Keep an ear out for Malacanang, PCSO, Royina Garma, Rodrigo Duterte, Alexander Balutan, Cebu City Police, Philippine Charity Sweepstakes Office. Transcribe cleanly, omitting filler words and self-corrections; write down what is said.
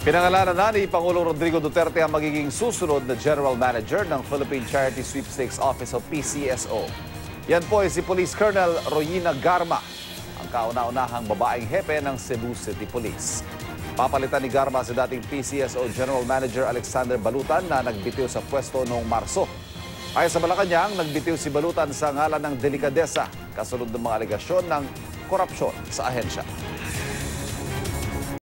Pinangalanan na ni Pangulong Rodrigo Duterte ang magiging susunod na General Manager ng Philippine Charity Sweepstakes Office o PCSO. Yan po ay si Police Colonel Royina Garma, ang kauna-unahang babaeng hepe ng Cebu City Police. Papalitan ni Garma si dating PCSO General Manager Alexander Balutan na nagbitiw sa pwesto noong Marso. Ayon sa Malacanang, nagbitiw si Balutan sa ngalan ng delikadesa kasunod ng mga alegasyon ng korupsyon sa ahensya.